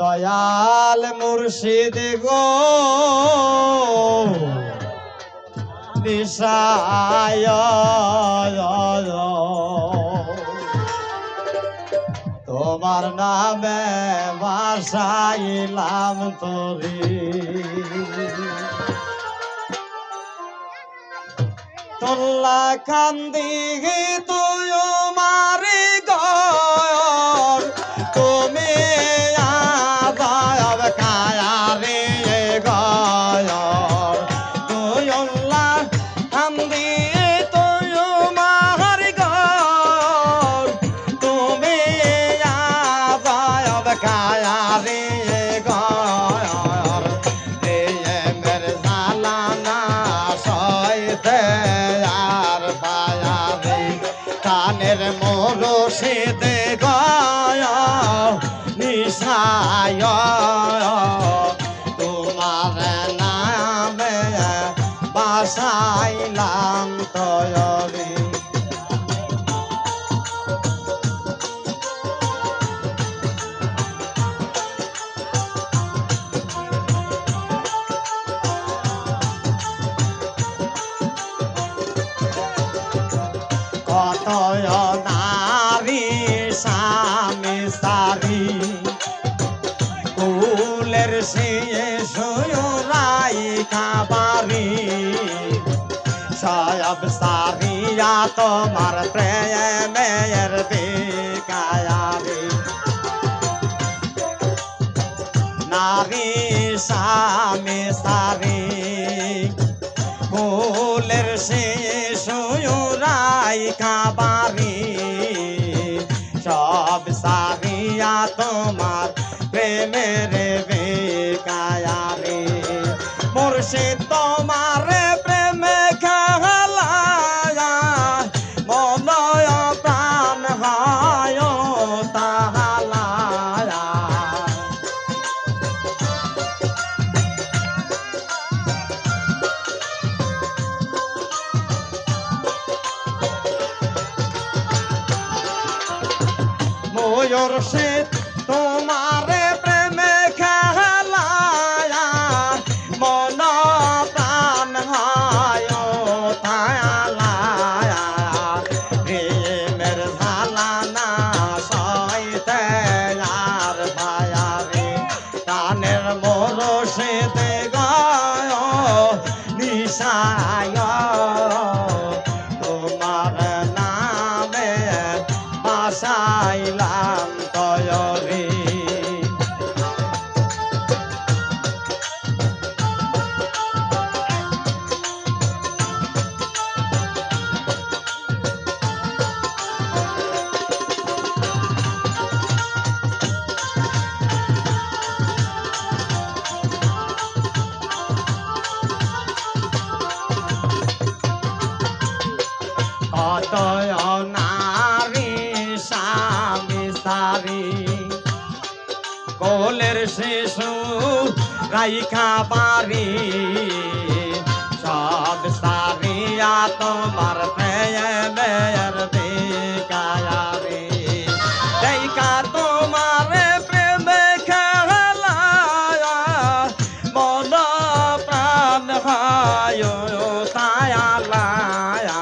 দয়াল মুর্শিদ গো নিশায় তোমার নামে বাসাইলাম তোরে তোলা কান্দি তুই মারি গর তুমি সাইলাম তয়রে কতয় নারী স্বামী সারি কুলের সে সুরাই খাবারি সায়াব সারিয়া তোমার প্রেমের বিকায়ারে নারী স্বামী সারি কুলের সে সুরাই খাবারি সব সারিয়া তোমার প্রেমের বিকায়ারে মুর্শিদ তোমার মুর্শিদ তোমার প্রেমে খেলায়া মন প্রাণ হয় তায়ালায়া প্রেমের ঝালা না সইতে আর ভায়া রে কানের মুর্শিদ গায় নিশায় তোমার নামে বাসাইলাম তয়রে অতয় নারী স্বামী সারি কোলের শিশু রাইখা পারি সব সারিয়া তোমার প্রেমের বিকায়া রে রাইখা তোমার প্রেমে খেলায়া মন প্রাণ হয় তায়ালায়া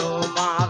তোমার